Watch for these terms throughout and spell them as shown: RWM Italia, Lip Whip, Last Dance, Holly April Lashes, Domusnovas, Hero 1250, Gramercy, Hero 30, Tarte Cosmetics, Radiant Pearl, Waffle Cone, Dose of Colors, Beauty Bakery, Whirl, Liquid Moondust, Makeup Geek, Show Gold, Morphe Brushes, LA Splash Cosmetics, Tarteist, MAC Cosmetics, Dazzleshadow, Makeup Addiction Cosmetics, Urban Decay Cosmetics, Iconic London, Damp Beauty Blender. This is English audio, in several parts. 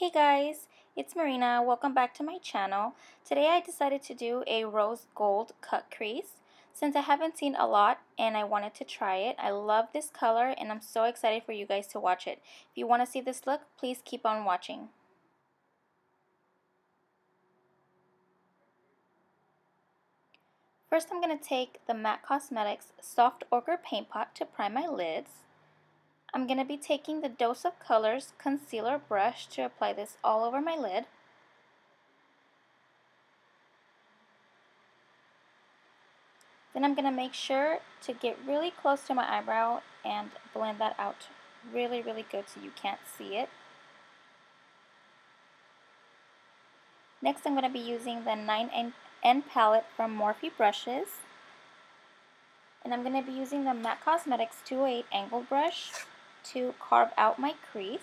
Hey guys, it's Marina. Welcome back to my channel. Today I decided to do a rose gold cut crease since I haven't seen a lot and I wanted to try it. I love this color and I'm so excited for you guys to watch it. If you want to see this look, please keep on watching. First I'm going to take the MAC Cosmetics Soft Ochre Paint Pot to prime my lids. I'm going to be taking the Dose of Colors Concealer Brush to apply this all over my lid. Then I'm going to make sure to get really close to my eyebrow and blend that out really, really good so you can't see it. Next I'm going to be using the 9N palette from Morphe Brushes. And I'm going to be using the MAC Cosmetics 208 angled brush to carve out my crease.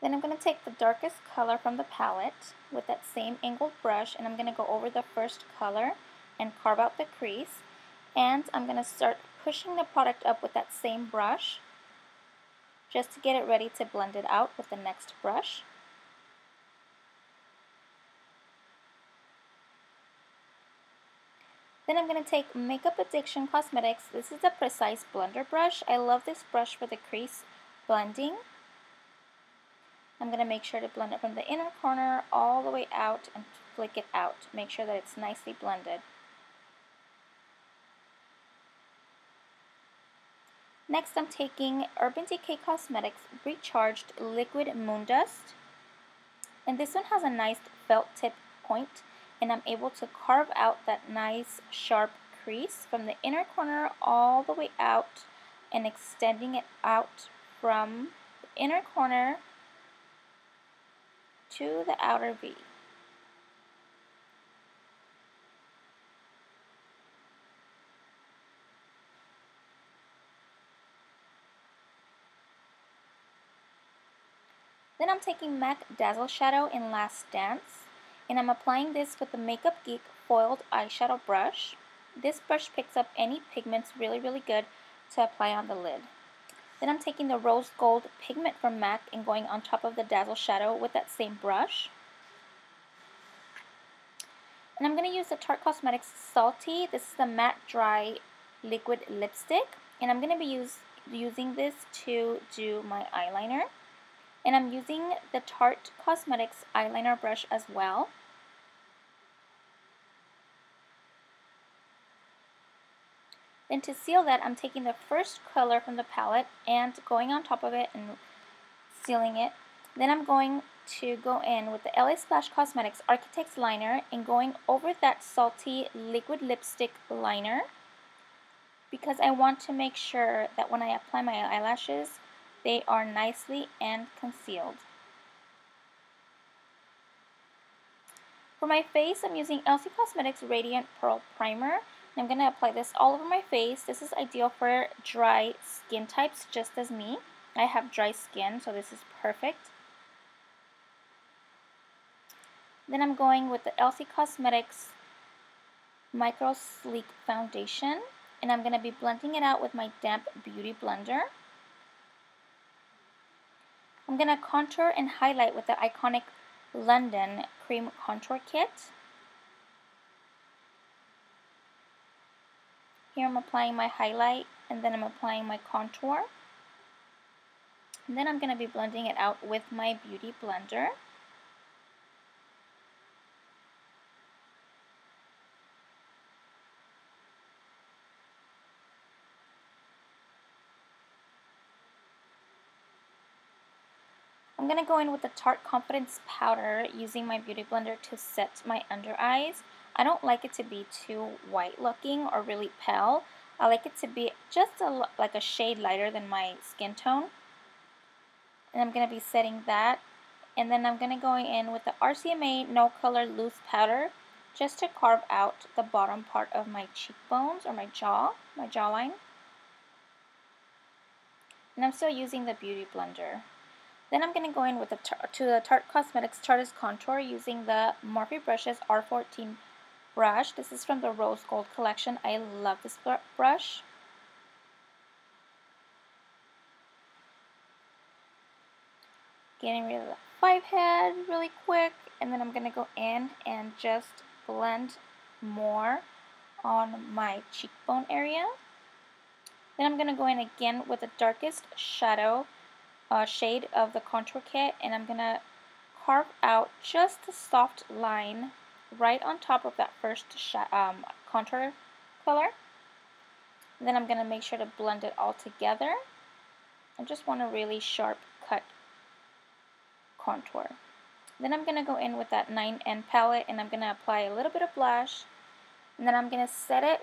Then I'm going to take the darkest color from the palette with that same angled brush and I'm going to go over the first color and carve out the crease, and I'm going to start pushing the product up with that same brush just to get it ready to blend it out with the next brush. Then I'm going to take Makeup Addiction Cosmetics. This is a precise blender brush. I love this brush for the crease blending. I'm going to make sure to blend it from the inner corner all the way out and flick it out. Make sure that it's nicely blended. Next I'm taking Urban Decay Cosmetics Recharged Liquid Moondust. And this one has a nice felt tip point and I'm able to carve out that nice sharp crease from the inner corner all the way out and extending it out from the inner corner to the outer V. Then I'm taking MAC Dazzleshadow in Last Dance and I'm applying this with the Makeup Geek Foiled Eyeshadow Brush. This brush picks up any pigments really, really good to apply on the lid. Then I'm taking the Rose Gold Pigment from MAC and going on top of the Dazzleshadow with that same brush. And I'm going to use the Tarte Cosmetics Salty. This is the Matte Dry Liquid Lipstick. And I'm going to be using this to do my eyeliner. And I'm using the Tarte Cosmetics eyeliner brush as well. Then to seal that, I'm taking the first color from the palette and going on top of it and sealing it. Then I'm going to go in with the LA Splash Cosmetics Architect's liner and going over that Salty Liquid Lipstick liner because I want to make sure that when I apply my eyelashes, they are nicely and concealed. For my face, I'm using Elcie Cosmetics Radiant Pearl Primer. I'm going to apply this all over my face. This is ideal for dry skin types, just as me. I have dry skin, so this is perfect. Then I'm going with the Elcie Cosmetics Micro Slique Foundation, and I'm going to be blending it out with my Damp Beauty Blender. I'm going to contour and highlight with the Iconic London Cream Contour Kit. Here I'm applying my highlight and then I'm applying my contour. And then I'm going to be blending it out with my Beauty Blender. I'm going to go in with the Tarte Confidence Powder using my Beauty Blender to set my under eyes. I don't like it to be too white looking or really pale. I like it to be just like a shade lighter than my skin tone. And I'm going to be setting that. And then I'm going to go in with the RCMA No Color Loose Powder just to carve out the bottom part of my cheekbones or my jaw, my jawline. And I'm still using the Beauty Blender. Then I'm going to go in with the Tarte Cosmetics Tarteist Contour using the Morphe Brushes R14 brush. This is from the Rose Gold collection. I love this brush. Getting rid of the five head really quick, and then I'm going to go in and just blend more on my cheekbone area. Then I'm going to go in again with the darkest shadow shade of the contour kit, and I'm going to carve out just a soft line right on top of that first contour color. And then I'm going to make sure to blend it all together. I just want a really sharp cut contour. Then I'm going to go in with that 9N palette, and I'm going to apply a little bit of blush, and then I'm going to set it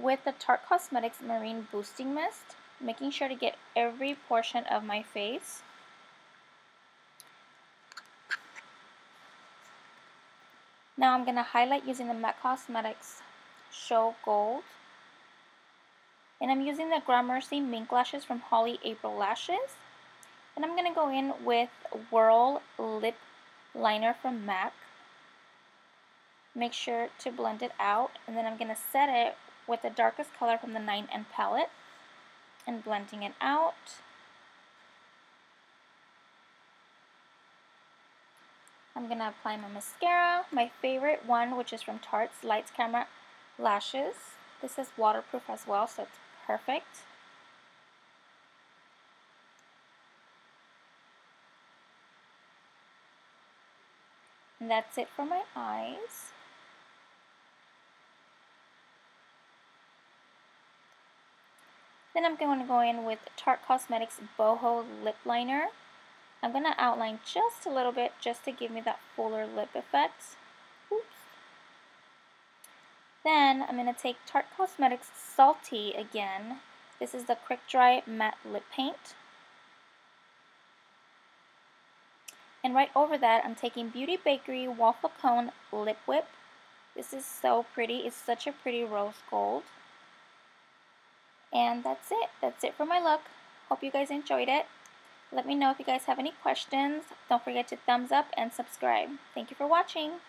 with the Tarte Cosmetics Marine Boosting Mist, making sure to get every portion of my face. Now I'm going to highlight using the MAC Cosmetics Show Gold, and I'm using the Gramercy Mink Lashes from Holly April Lashes, and I'm going to go in with Whirl Lip Liner from MAC. Make sure to blend it out, and then I'm going to set it with the darkest color from the 9N palette and blending it out. I'm going to apply my mascara, my favorite one, which is from Tarte's Lights Camera Lashes. This is waterproof as well, so it's perfect. And that's it for my eyes. Then I'm going to go in with Tarte Cosmetics Boho Lip Liner. I'm going to outline just a little bit just to give me that fuller lip effect. Oops. Then I'm going to take Tarte Cosmetics Salty again. This is the Quick Dry Matte Lip Paint. And right over that, I'm taking Beauty Bakery Waffle Cone Lip Whip. This is so pretty. It's such a pretty rose gold. And that's it. That's it for my look. Hope you guys enjoyed it. Let me know if you guys have any questions. Don't forget to thumbs up and subscribe. Thank you for watching.